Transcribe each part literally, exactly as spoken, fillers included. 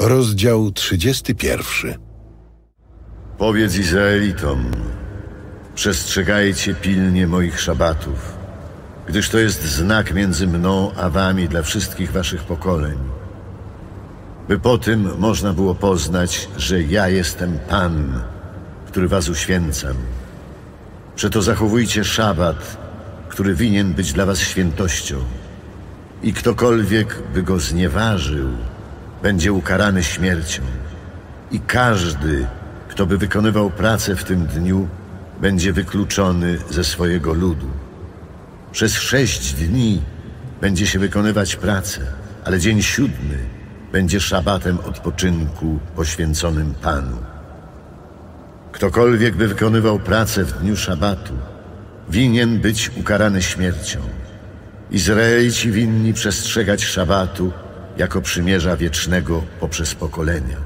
Rozdział trzydziesty pierwszy. Powiedz Izraelitom, przestrzegajcie pilnie moich szabatów, gdyż to jest znak między mną a wami dla wszystkich waszych pokoleń, by po tym można było poznać, że ja jestem Pan, który was uświęcam. Przeto zachowujcie szabat, który winien być dla was świętością. I ktokolwiek by go znieważył, będzie ukarany śmiercią. I każdy, kto by wykonywał pracę w tym dniu, będzie wykluczony ze swojego ludu. Przez sześć dni będzie się wykonywać pracę, ale dzień siódmy będzie szabatem odpoczynku poświęconym Panu. Ktokolwiek by wykonywał pracę w dniu szabatu, winien być ukarany śmiercią. Izraelici winni przestrzegać szabatu jako przymierza wiecznego poprzez pokolenia.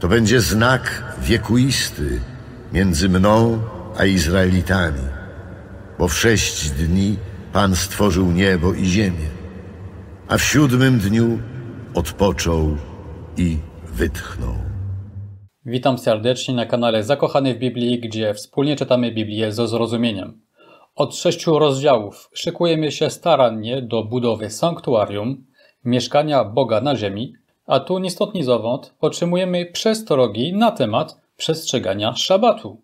To będzie znak wiekuisty między mną a Izraelitami, bo w sześć dni Pan stworzył niebo i ziemię, a w siódmym dniu odpoczął i wytchnął. Witam serdecznie na kanale Zakochany w Biblii, gdzie wspólnie czytamy Biblię ze zrozumieniem. Od sześciu rozdziałów szykujemy się starannie do budowy sanktuarium, mieszkania Boga na ziemi, a tu ni stąd, ni zowąd otrzymujemy przestrogi na temat przestrzegania szabatu,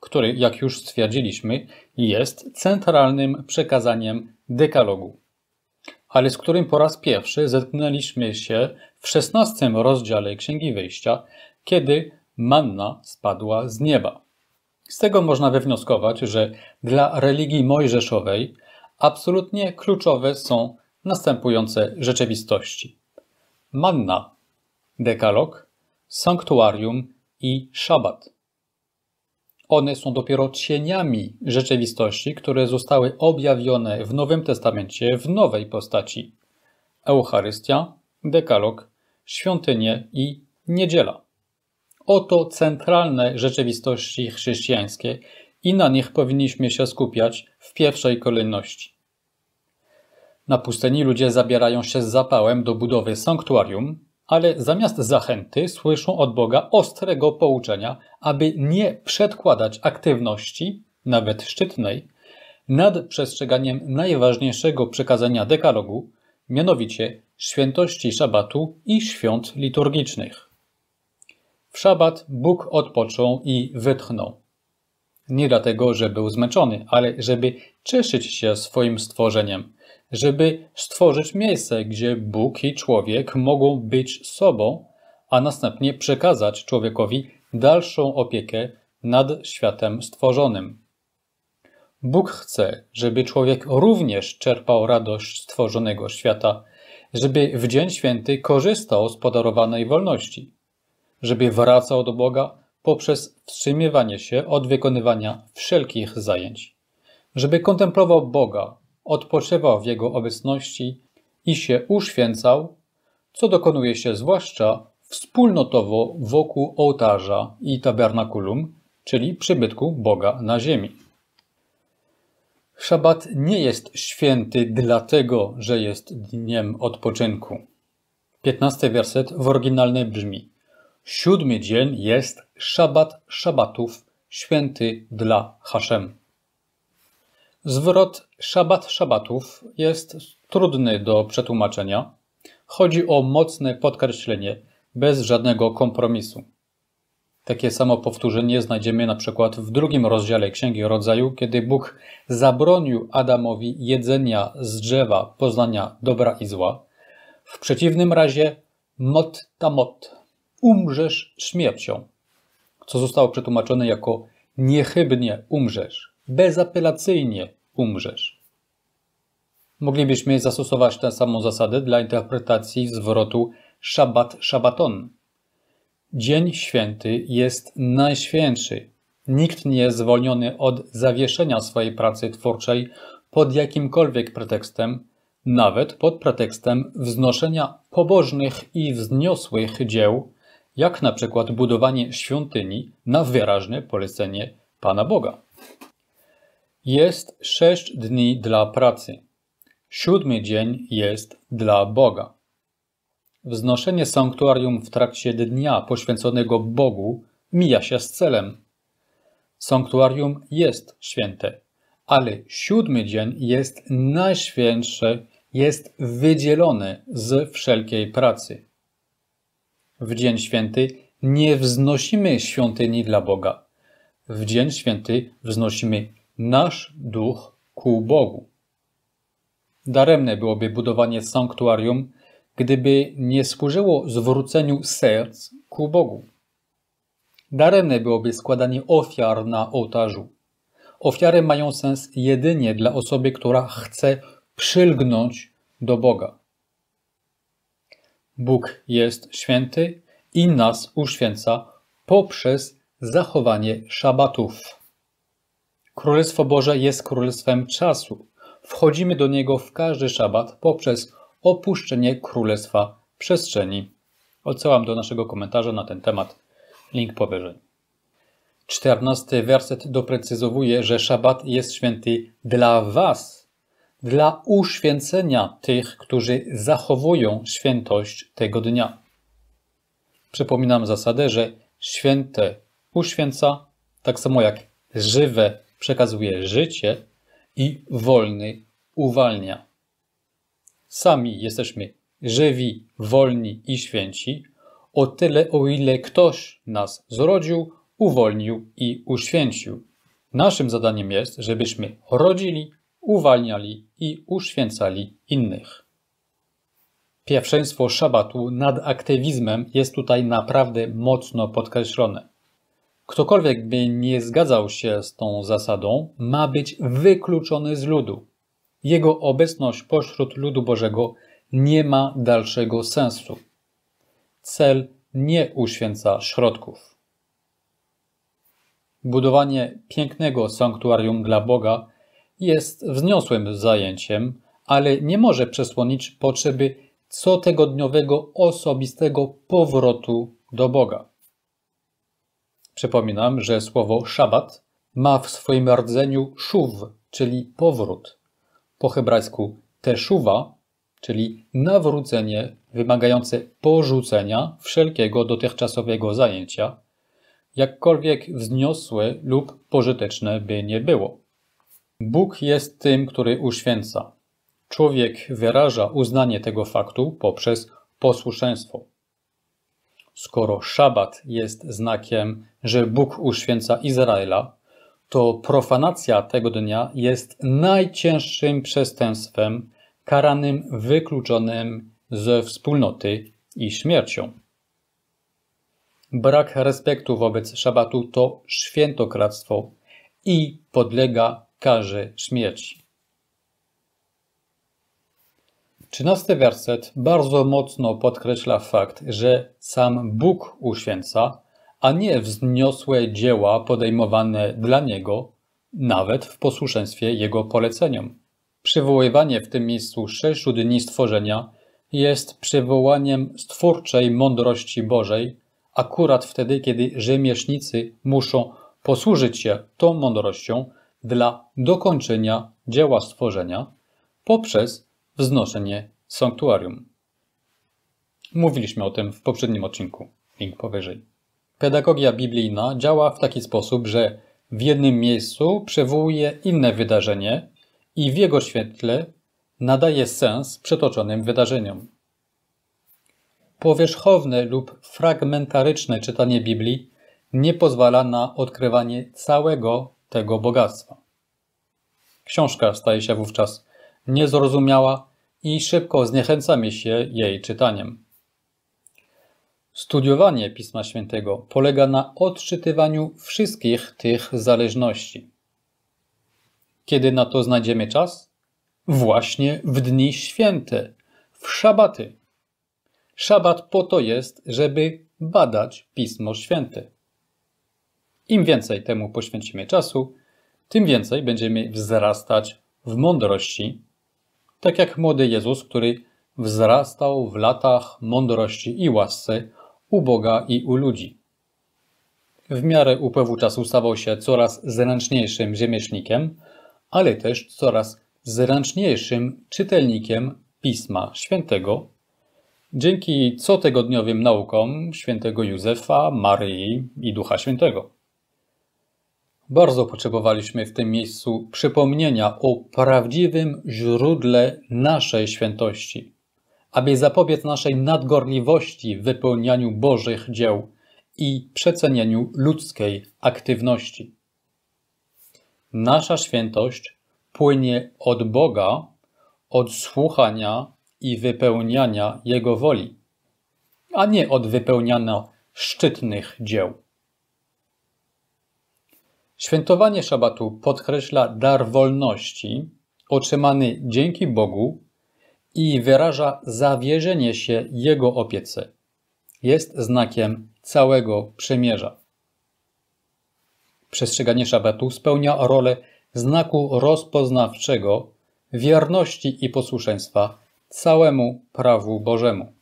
który, jak już stwierdziliśmy, jest centralnym przekazaniem dekalogu, ale z którym po raz pierwszy zetknęliśmy się w szesnastym rozdziale Księgi Wyjścia, kiedy manna spadła z nieba. Z tego można wywnioskować, że dla religii mojżeszowej absolutnie kluczowe są następujące rzeczywistości: manna, dekalog, sanktuarium i szabat. One są dopiero cieniami rzeczywistości, które zostały objawione w Nowym Testamencie w nowej postaci: Eucharystia, dekalog, świątynie i niedziela. Oto centralne rzeczywistości chrześcijańskie i na nich powinniśmy się skupiać w pierwszej kolejności. Na pustyni ludzie zabierają się z zapałem do budowy sanktuarium, ale zamiast zachęty słyszą od Boga ostrego pouczenia, aby nie przedkładać aktywności, nawet szczytnej, nad przestrzeganiem najważniejszego przekazania dekalogu, mianowicie świętości szabatu i świąt liturgicznych. W szabat Bóg odpoczął i wytchnął. Nie dlatego, że był zmęczony, ale żeby cieszyć się swoim stworzeniem, żeby stworzyć miejsce, gdzie Bóg i człowiek mogą być sobą, a następnie przekazać człowiekowi dalszą opiekę nad światem stworzonym. Bóg chce, żeby człowiek również czerpał radość stworzonego świata, żeby w Dzień Święty korzystał z podarowanej wolności, żeby wracał do Boga poprzez wstrzymywanie się od wykonywania wszelkich zajęć, żeby kontemplował Boga, odpoczywał w Jego obecności i się uświęcał, co dokonuje się zwłaszcza wspólnotowo wokół ołtarza i tabernakulum, czyli przybytku Boga na ziemi. Szabat nie jest święty dlatego, że jest dniem odpoczynku. piętnasty werset w oryginalnej brzmi: siódmy dzień jest szabat szabatów, święty dla Haszem. Zwrot szabat szabatów jest trudny do przetłumaczenia. Chodzi o mocne podkreślenie, bez żadnego kompromisu. Takie samo powtórzenie znajdziemy na przykład w drugim rozdziale Księgi Rodzaju, kiedy Bóg zabronił Adamowi jedzenia z drzewa poznania dobra i zła. W przeciwnym razie mot tamot, umrzesz śmiercią, co zostało przetłumaczone jako niechybnie umrzesz, bezapelacyjnie umrzesz. Moglibyśmy zastosować tę samą zasadę dla interpretacji zwrotu szabat szabaton. Dzień święty jest najświętszy. Nikt nie jest zwolniony od zawieszenia swojej pracy twórczej pod jakimkolwiek pretekstem, nawet pod pretekstem wznoszenia pobożnych i wzniosłych dzieł, jak na przykład budowanie świątyni na wyraźne polecenie Pana Boga. Jest sześć dni dla pracy. Siódmy dzień jest dla Boga. Wznoszenie sanktuarium w trakcie dnia poświęconego Bogu mija się z celem. Sanktuarium jest święte, ale siódmy dzień jest najświętszy, jest wydzielony z wszelkiej pracy. W dzień święty nie wznosimy świątyni dla Boga. W dzień święty wznosimy nasz duch ku Bogu. Daremne byłoby budowanie sanktuarium, gdyby nie służyło zwróceniu serc ku Bogu. Daremne byłoby składanie ofiar na ołtarzu. Ofiary mają sens jedynie dla osoby, która chce przylgnąć do Boga. Bóg jest święty i nas uświęca poprzez zachowanie szabatów. Królestwo Boże jest królestwem czasu. Wchodzimy do niego w każdy szabat poprzez opuszczenie królestwa przestrzeni. Odsyłam do naszego komentarza na ten temat. Link powyżej. czternasty werset doprecyzowuje, że szabat jest święty dla was, dla uświęcenia tych, którzy zachowują świętość tego dnia. Przypominam zasadę, że święte uświęca, tak samo jak żywe przekazuje życie i wolny uwalnia. Sami jesteśmy żywi, wolni i święci, o tyle, o ile ktoś nas zrodził, uwolnił i uświęcił. Naszym zadaniem jest, żebyśmy rodzili, uwalniali i uświęcali innych. Pierwszeństwo szabatu nad aktywizmem jest tutaj naprawdę mocno podkreślone. Ktokolwiek by nie zgadzał się z tą zasadą, ma być wykluczony z ludu. Jego obecność pośród ludu Bożego nie ma dalszego sensu. Cel nie uświęca środków. Budowanie pięknego sanktuarium dla Boga jest wzniosłym zajęciem, ale nie może przesłonić potrzeby cotygodniowego osobistego powrotu do Boga. Przypominam, że słowo szabat ma w swoim rdzeniu szuw, czyli powrót. Po hebrajsku teszuwa, czyli nawrócenie wymagające porzucenia wszelkiego dotychczasowego zajęcia, jakkolwiek wzniosłe lub pożyteczne by nie było. Bóg jest tym, który uświęca. Człowiek wyraża uznanie tego faktu poprzez posłuszeństwo. Skoro szabat jest znakiem, że Bóg uświęca Izraela, to profanacja tego dnia jest najcięższym przestępstwem karanym wykluczonym ze wspólnoty i śmiercią. Brak respektu wobec szabatu to świętokradztwo i podlega karze śmierci. trzynasty werset bardzo mocno podkreśla fakt, że sam Bóg uświęca, a nie wzniosłe dzieła podejmowane dla Niego, nawet w posłuszeństwie Jego poleceniom. Przywoływanie w tym miejscu sześciu dni stworzenia jest przywołaniem stwórczej mądrości Bożej, akurat wtedy, kiedy rzemieślnicy muszą posłużyć się tą mądrością dla dokończenia dzieła stworzenia poprzez wznoszenie sanktuarium. Mówiliśmy o tym w poprzednim odcinku. Link powyżej. Pedagogia biblijna działa w taki sposób, że w jednym miejscu przywołuje inne wydarzenie i w jego świetle nadaje sens przytoczonym wydarzeniom. Powierzchowne lub fragmentaryczne czytanie Biblii nie pozwala na odkrywanie całego tego bogactwa. Książka staje się wówczas niezrozumiała i szybko zniechęcamy się jej czytaniem. Studiowanie Pisma Świętego polega na odczytywaniu wszystkich tych zależności. Kiedy na to znajdziemy czas? Właśnie w dni święte, w szabaty. Szabat po to jest, żeby badać Pismo Święte. Im więcej temu poświęcimy czasu, tym więcej będziemy wzrastać w mądrości, tak jak młody Jezus, który wzrastał w latach mądrości i łasce u Boga i u ludzi. W miarę upływu czasu stawał się coraz zręczniejszym rzemieślnikiem, ale też coraz zręczniejszym czytelnikiem Pisma Świętego dzięki cotygodniowym naukom świętego Józefa, Maryi i Ducha Świętego. Bardzo potrzebowaliśmy w tym miejscu przypomnienia o prawdziwym źródle naszej świętości, aby zapobiec naszej nadgorliwości w wypełnianiu Bożych dzieł i przecenieniu ludzkiej aktywności. Nasza świętość płynie od Boga, od słuchania i wypełniania Jego woli, a nie od wypełniania szczytnych dzieł. Świętowanie szabatu podkreśla dar wolności otrzymany dzięki Bogu i wyraża zawierzenie się Jego opiece. Jest znakiem całego przymierza. Przestrzeganie szabatu spełnia rolę znaku rozpoznawczego wierności i posłuszeństwa całemu prawu Bożemu.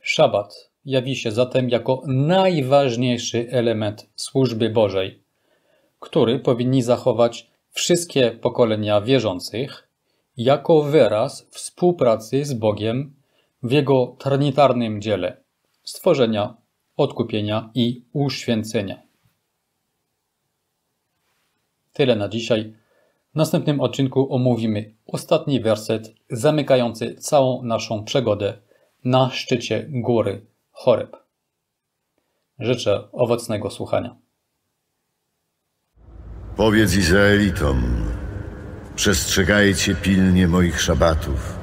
Szabat jawi się zatem jako najważniejszy element służby Bożej, który powinni zachować wszystkie pokolenia wierzących jako wyraz współpracy z Bogiem w Jego trinitarnym dziele stworzenia, odkupienia i uświęcenia. Tyle na dzisiaj. W następnym odcinku omówimy ostatni werset zamykający całą naszą przygodę na szczycie góry Choreb. Życzę owocnego słuchania. Powiedz Izraelitom, przestrzegajcie pilnie moich szabatów,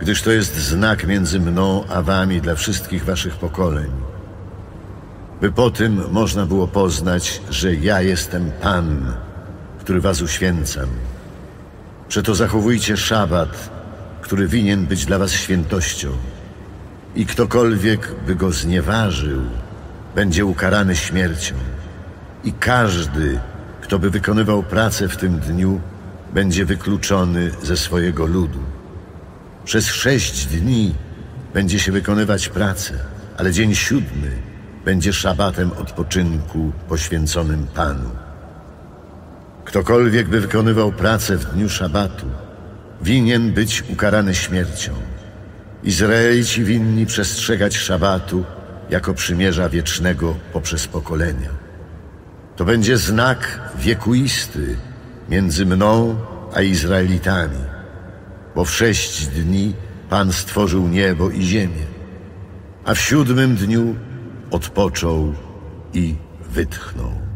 gdyż to jest znak między mną a wami dla wszystkich waszych pokoleń, by po tym można było poznać, że ja jestem Pan, który was uświęcam. Przeto zachowujcie szabat, który winien być dla was świętością. I ktokolwiek by go znieważył, będzie ukarany śmiercią. I każdy, kto by wykonywał pracę w tym dniu, będzie wykluczony ze swojego ludu. Przez sześć dni będzie się wykonywać pracę, ale dzień siódmy będzie szabatem odpoczynku poświęconym Panu. Ktokolwiek by wykonywał pracę w dniu szabatu, winien być ukarany śmiercią. Izraelici winni przestrzegać szabatu jako przymierza wiecznego poprzez pokolenia. To będzie znak wiekuisty między mną a Izraelitami, bo w sześć dni Pan stworzył niebo i ziemię, a w siódmym dniu odpoczął i wytchnął.